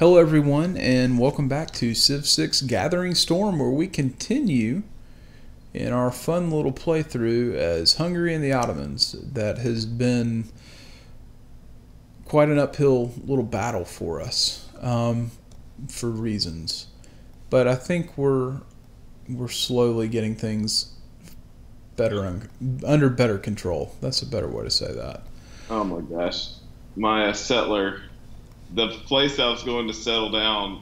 Hello everyone, and welcome back to Civ 6 Gathering Storm, where we continue in our fun little playthrough as Hungary and the Ottomans. That has been quite an uphill little battle for us, for reasons. But I think we're slowly getting things better under better control. That's a better way to say that. Oh my gosh, my settler. The place I was going to settle down,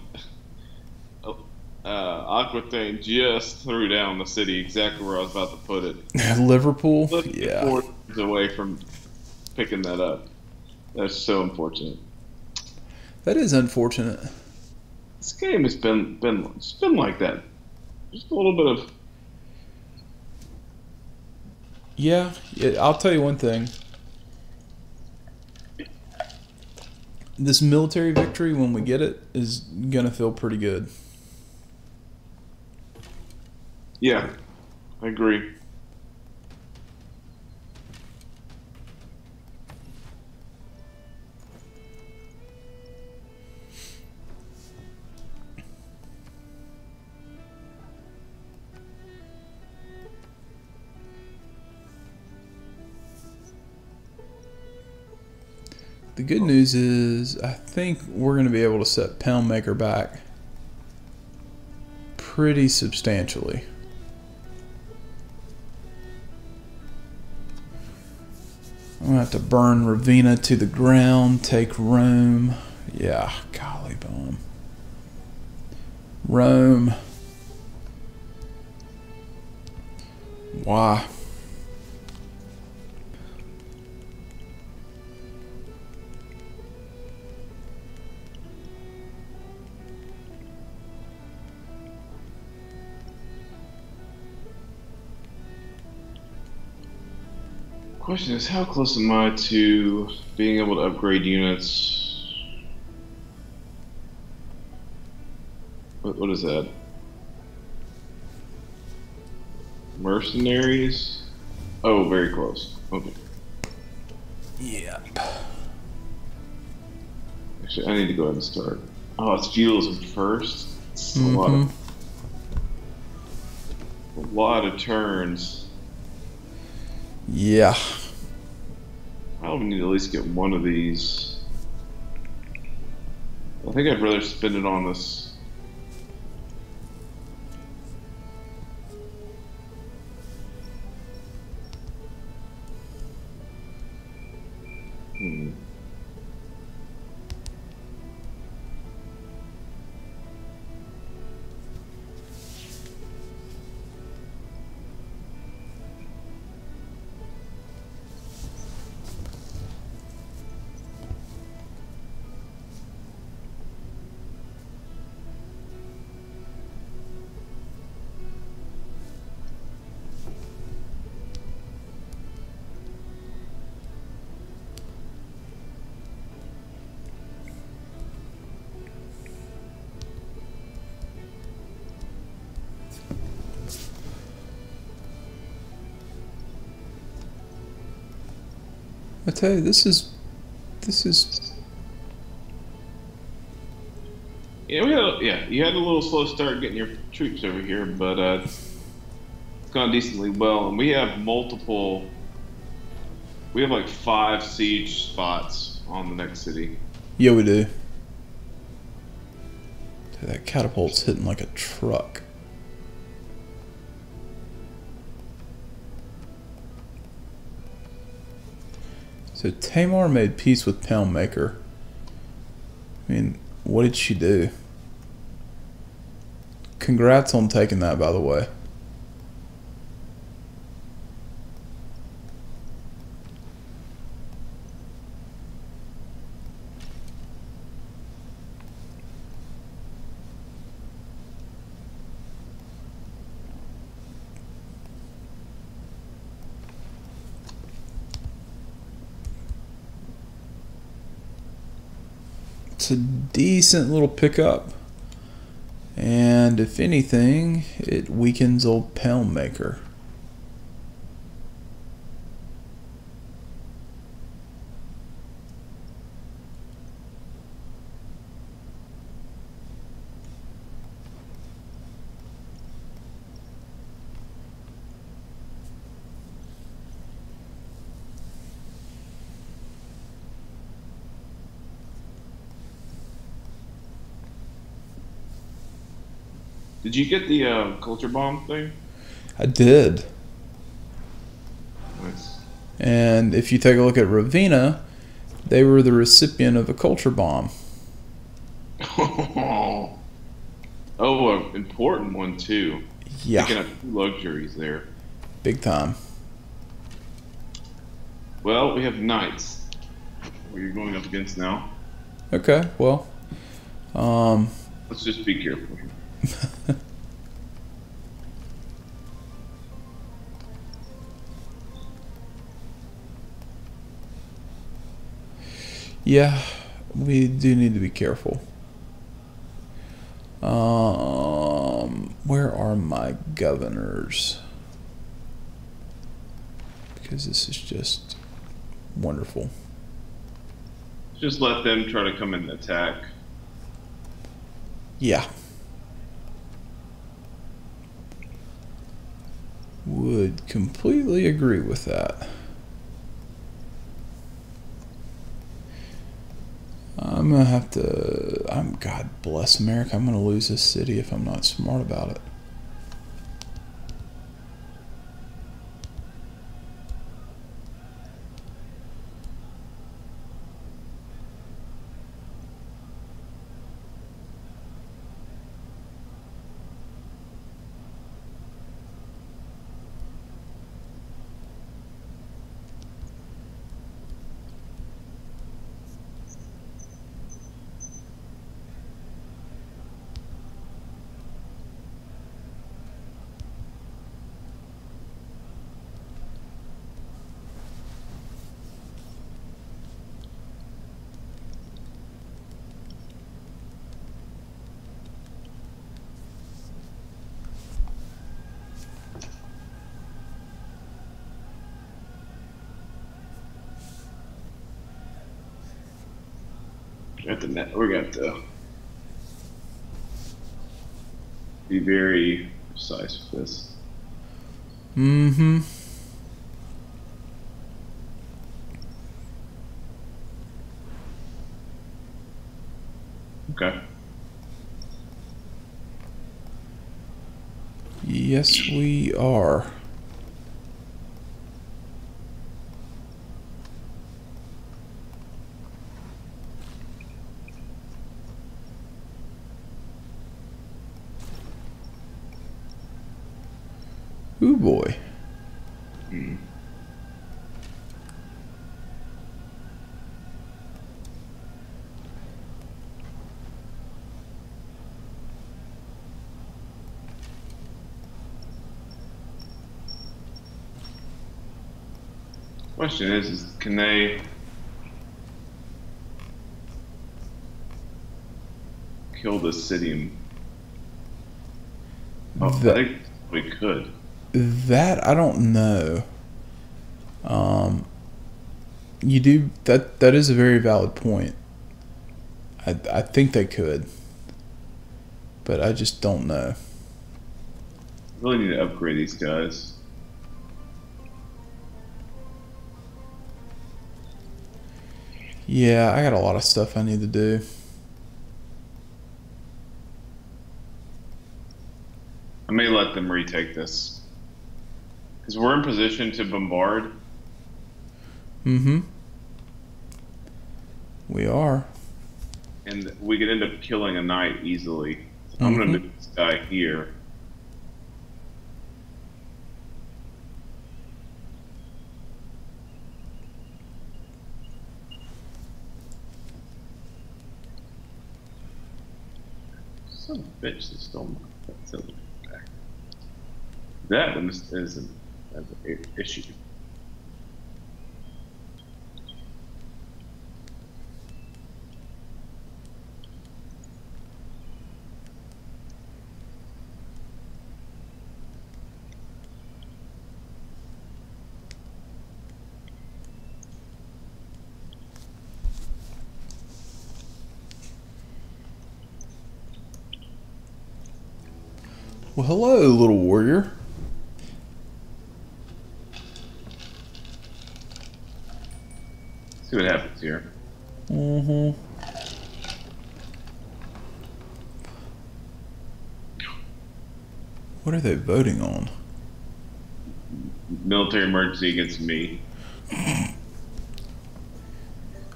Aquitaine just threw down the city exactly where I was about to put it. Liverpool? Yeah. 4 years away from picking that up. That's so unfortunate. That is unfortunate. This game has been like that. Just a little bit of... Yeah, I'll tell you one thing. This military victory, when we get it, is gonna feel pretty good. Yeah, I agree. The good news is, I think we're going to be able to set Poundmaker back pretty substantially. I'm going to have to burn Ravenna to the ground, take Rome. Yeah, golly bomb. Rome. Why? Question is, how close am I to being able to upgrade units? What is that? Mercenaries? Oh, very close. Okay. Yeah. Actually, I need to go ahead and start. Oh, it's feudalism first. It's a lot of turns. Yeah. I probably need to at least get one of these. I think I'd rather spend it on this. I tell you, this is. Yeah, you had a little slow start getting your troops over here, but it's gone decently well, and we have multiple. We have like 5 siege spots on the next city. Yeah, we do. That catapult's hitting like a truck. So Tamar made peace with Poundmaker. I mean, what did she do? Congrats on taking that, by the way. A decent little pickup, and if anything, it weakens old Poundmaker. Did you get the culture bomb thing? I did. Nice. And if you take a look at Ravenna, they were the recipient of a culture bomb. Oh, an important one too. Yeah. Picking up luxuries there. Big time. Well, we have knights. What are you going up against now? Okay, well... let's just be careful. Yeah, we do need to be careful. Where are my governors? Because this is just wonderful. Just let them try to come in and attack. Yeah. Would completely agree with that. I'm gonna have to. God bless America. I'm gonna lose this city if I'm not smart about it. We're going to have to be very precise with this. Mm-hmm. Okay. Yes, we are. Ooh boy. Mm. Question is can they kill this city? Oh, I think we could. That I don't know. You do that. That is a very valid point. I think they could, but I just don't know. Really need to upgrade these guys. Yeah, I got a lot of stuff I need to do. I may let them retake this. Because we're in position to bombard. Mm-hmm. We are. And we could end up killing a knight easily. So I'm going to move this guy here. Son of a bitch, they stole my... That one isn't... That's an issue. Well, hello, little warrior. See what happens here. Mm-hmm. What are they voting on? Military emergency against me.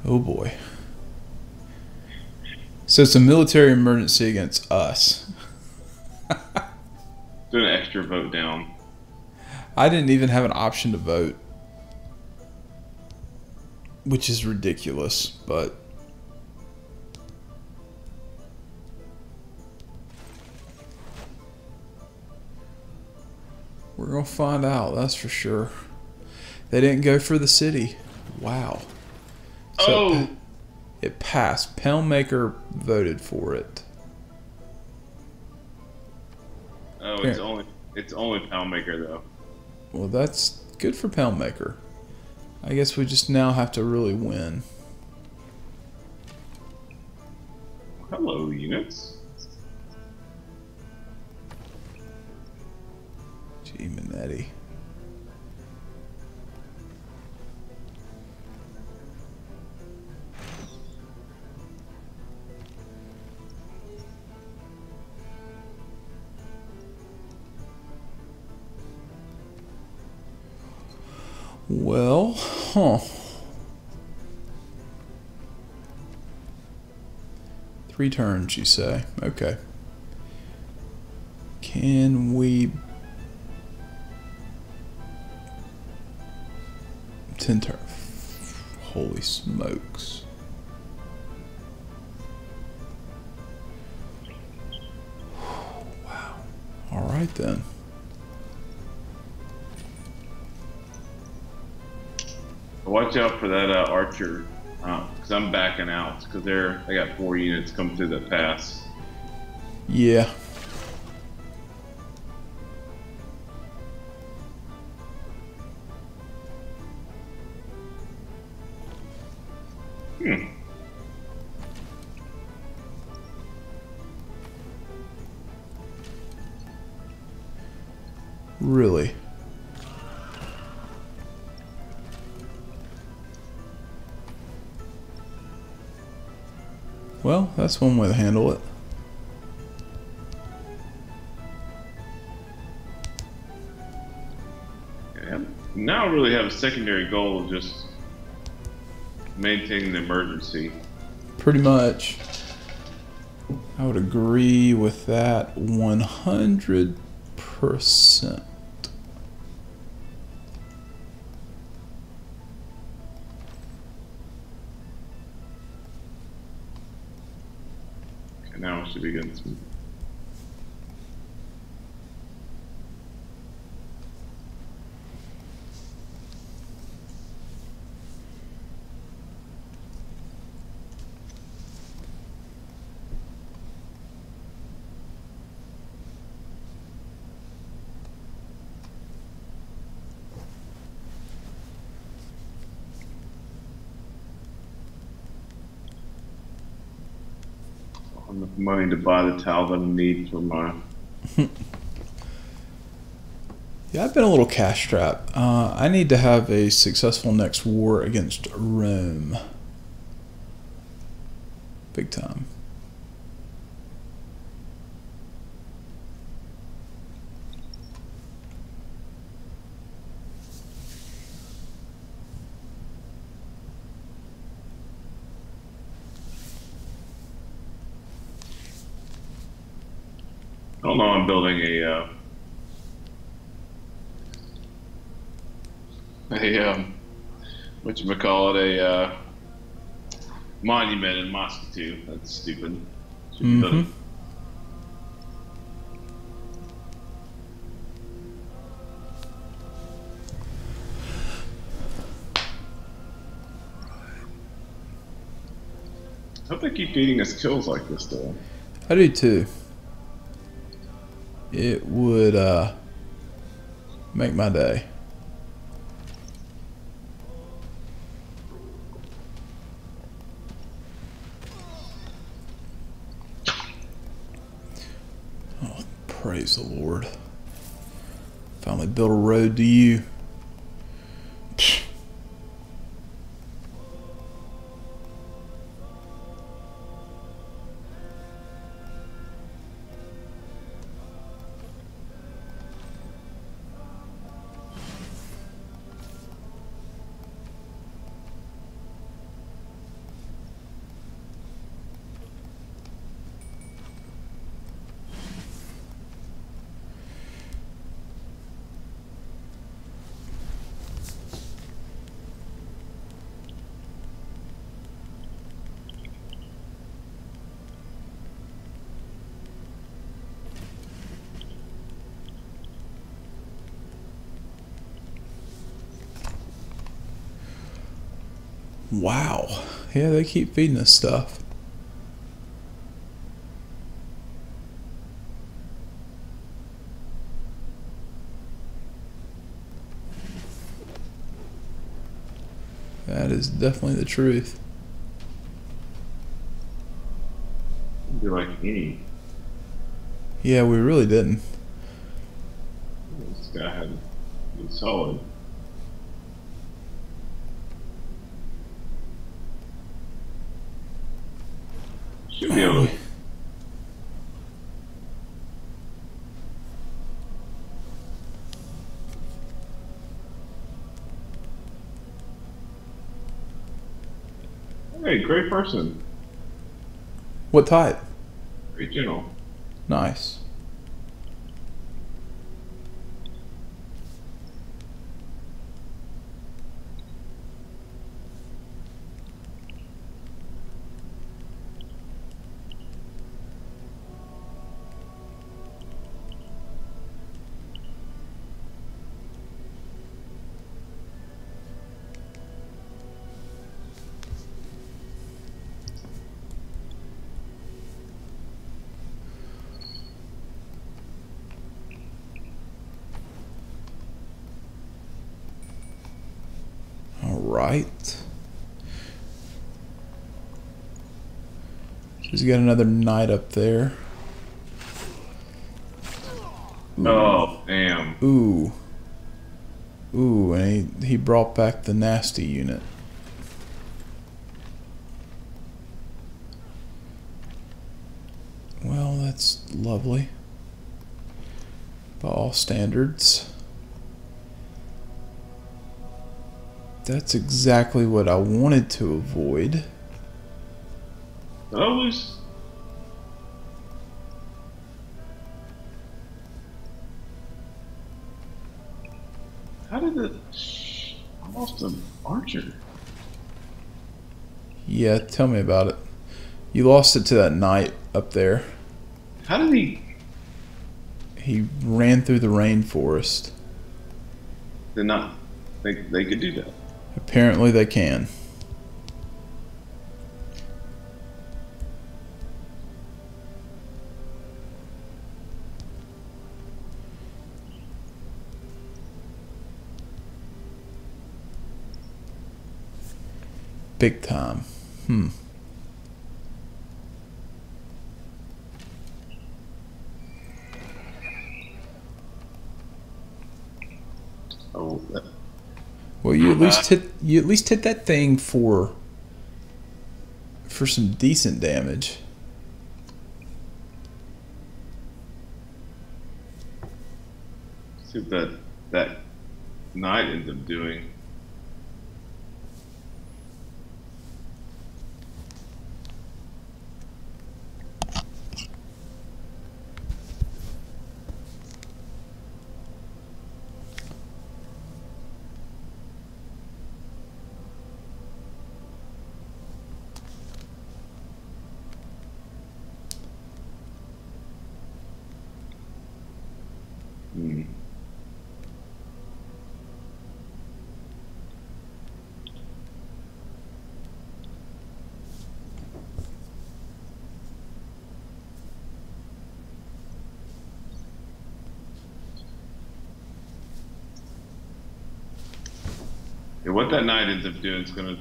Oh boy. So it's a military emergency against us. Do an extra vote down. I didn't even have an option to vote, which is ridiculous, but we're gonna find out, that's for sure. They didn't go for the city. Wow. So oh, it passed. Poundmaker voted for it. Oh, it's yeah. It's only Poundmaker though. Well, that's good for Poundmaker. I guess we just now have to really win. Hello, units. Gee, Minetti. Well, huh. 3 turns, you say? Okay. Can we... 10 turns. Holy smokes. Wow. All right, then. Watch out for that archer, because I'm backing out because I got 4 units coming through the pass. Yeah. Hmm. Really. Well, that's one way to handle it. Yeah, now I really have a secondary goal of just maintaining the emergency. Pretty much. I would agree with that 100%. Now it should be good. Enough money to buy the towel that I need for my... Yeah, I've been a little cash strapped. I need to have a successful next war against Rome. Big time. Oh no, I'm building a monument in Moscow too. That's stupid. Mm-hmm. I hope they keep feeding us kills like this though. I do too. It would make my day. Oh, praise the Lord. Finally built a road to you. Wow. Yeah, they keep feeding us stuff. That is definitely the truth. They're like any. Yeah, we really didn't. This guy had been solid. Should be able to. Hey, great person. What type? Great general. Nice. He's got another knight up there. Ooh. Oh, damn. Ooh. Ooh, and he brought back the nasty unit. Well, that's lovely. By all standards. That's exactly what I wanted to avoid. Always. How did it? I lost an archer. Yeah, tell me about it. You lost it to that knight up there. How did he? He ran through the rainforest. They're not. They could do that. Apparently, they can. Big time. Hmm. Oh. Well, you at least hit that thing for some decent damage. See what that knight ends up doing. What that knight ends up doing is gonna,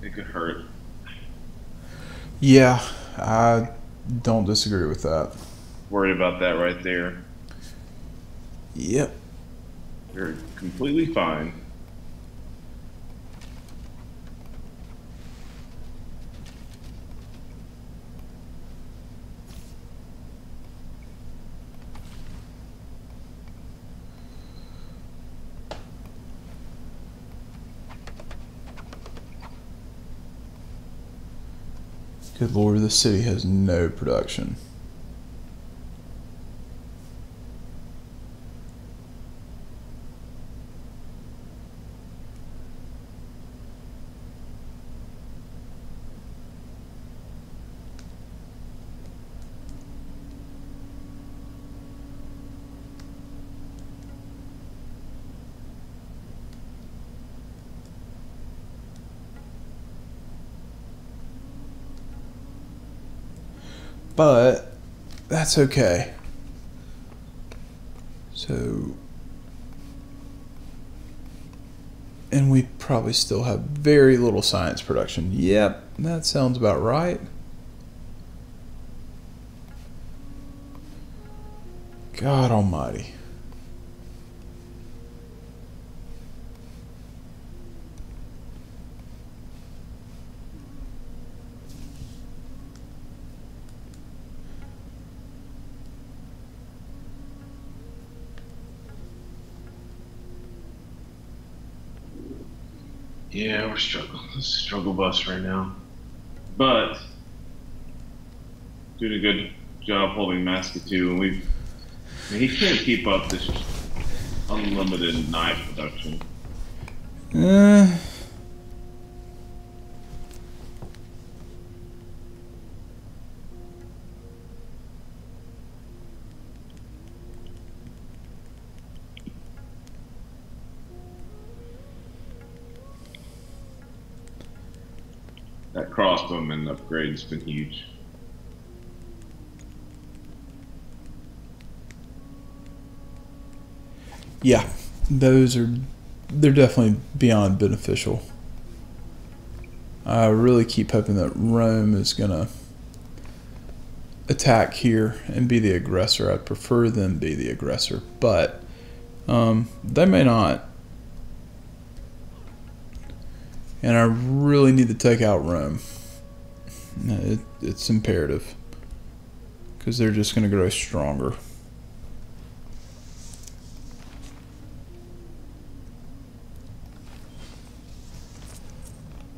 it could hurt. Yeah, I don't disagree with that. Worried about that right there. Yep. You're completely fine. Good lord, this city has no production. But that's okay. So, and we probably still have very little science production. Yep, that sounds about right. God almighty. Yeah, we're struggling. It's a struggle bus right now. But, did a good job holding Mascatoo, and we've... I mean, he can't keep up this unlimited knife production. That crossbowman upgrade's been huge. Yeah, they're definitely beyond beneficial. I really keep hoping that Rome is gonna attack here and be the aggressor. I'd prefer them be the aggressor, but they may not. And I really need to take out Rome. It's imperative, because they're just gonna grow stronger.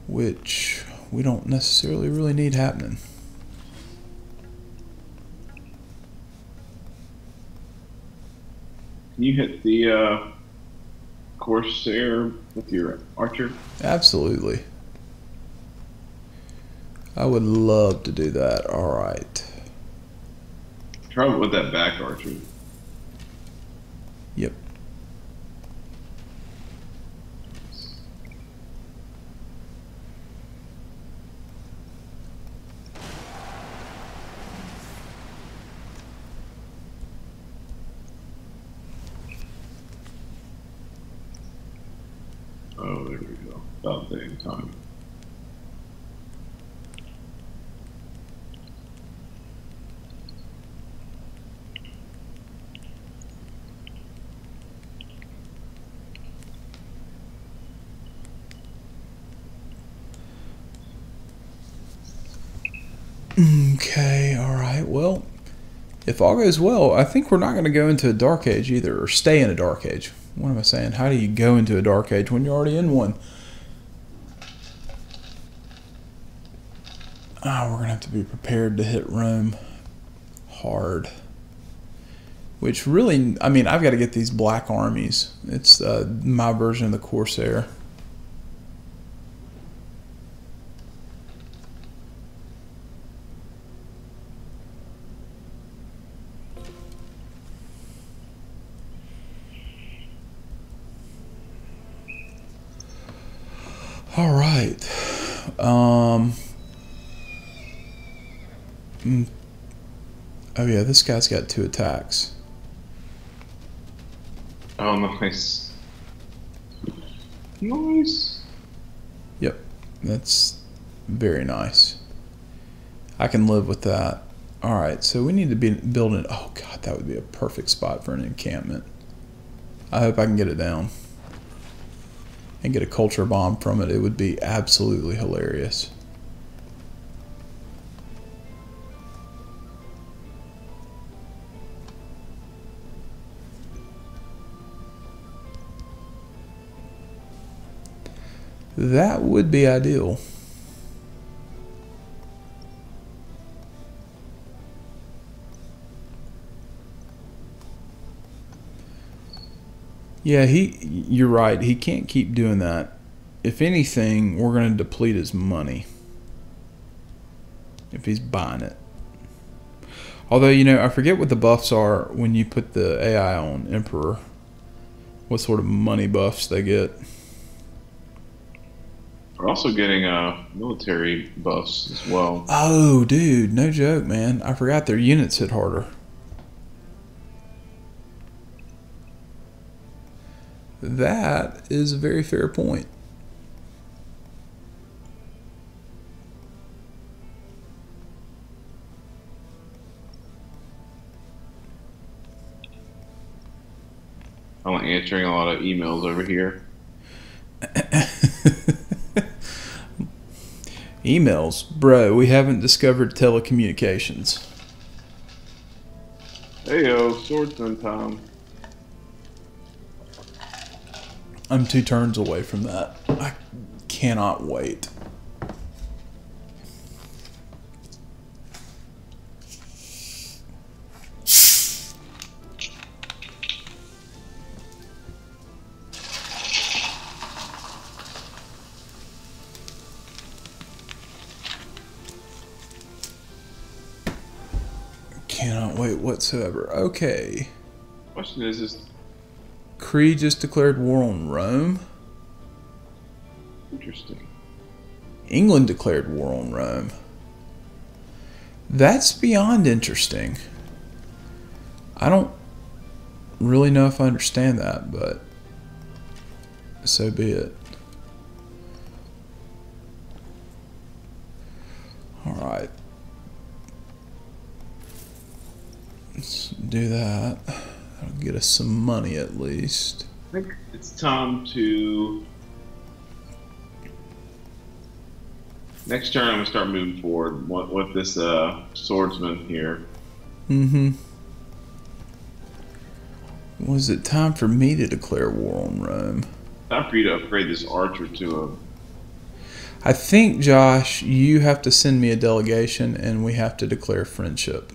Which we don't necessarily really need happening. Can you hit the Corsair with your archer? Absolutely. I would love to do that. All right. Try with that back archer. Yep. Okay, alright, well, if all goes well, I think we're not going to go into a dark age either, or stay in a dark age. What am I saying? How do you go into a dark age when you're already in one? We're going to have to be prepared to hit Rome hard. Which really, I mean, I've got to get these black armies. It's my version of the Corsair. All right. Oh yeah, this guy's got 2 attacks. Oh, nice. Nice. Yep, that's very nice. I can live with that. All right, so we need to be building. Oh god, that would be a perfect spot for an encampment. I hope I can get it down and get a culture bomb from it. It would be absolutely hilarious. That would be ideal. Yeah, you're right. He can't keep doing that. If anything, we're going to deplete his money if he's buying it. Although, you know, I forget what the buffs are when you put the AI on Emperor. What sort of money buffs they get. We're also getting military buffs as well. Oh, dude, no joke, man. I forgot their units hit harder. That is a very fair point. I'm like answering a lot of emails over here. Emails, bro. We haven't discovered telecommunications. Heyo, swordsman time. I'm 2 turns away from that. I cannot wait. Cannot wait whatsoever. Okay. Question is Cree just declared war on Rome? Interesting. England declared war on Rome. That's beyond interesting. I don't really know if I understand that, but so be it. Alright. Let's do that. That'll get us some money at least. I think it's time to... Next turn I'm going to start moving forward with this swordsman here. Mm-hmm. Was it time for me to declare war on Rome? Time for you to upgrade this archer to a... I think, Josh, you have to send me a delegation and we have to declare friendship.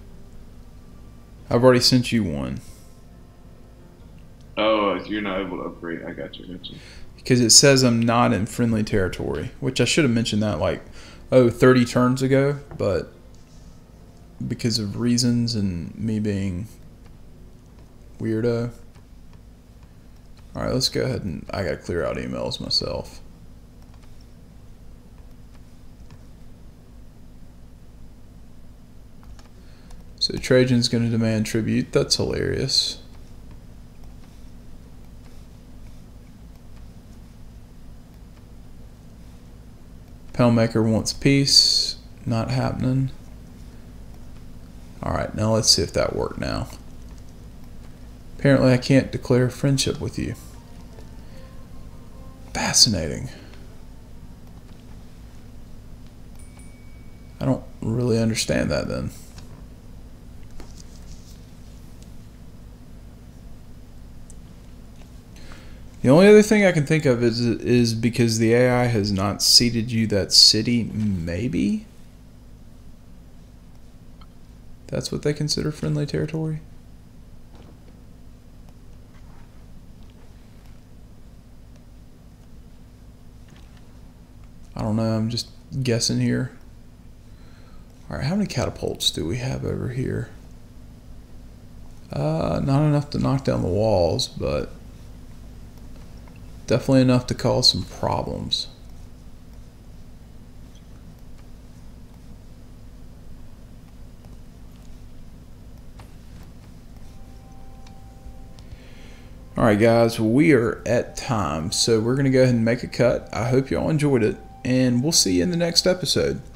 I've already sent you one. Oh, if you're not able to upgrade, I got you. Because it says I'm not in friendly territory, which I should have mentioned that like, oh, 30 turns ago, but because of reasons and me being weirdo. All right, let's go ahead and I got to clear out emails myself. So Trajan's going to demand tribute. That's hilarious. Poundmaker wants peace. Not happening. Alright, now let's see if that worked now. Apparently I can't declare friendship with you. Fascinating. I don't really understand that then. The only other thing I can think of is because the AI has not ceded you that city, maybe? That's what they consider friendly territory? I don't know, I'm just guessing here. Alright, how many catapults do we have over here? Not enough to knock down the walls, but... definitely enough to cause some problems. Alright guys, we are at time, so we're going to go ahead and make a cut. I hope y'all enjoyed it, and we'll see you in the next episode.